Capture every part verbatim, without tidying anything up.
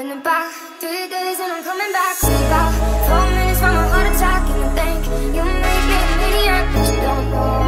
In the back, three days and I'm coming back. About four minutes from a heart attack. And I think you made me an idiot, but you don't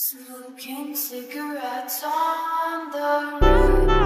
smoking cigarettes on the roof.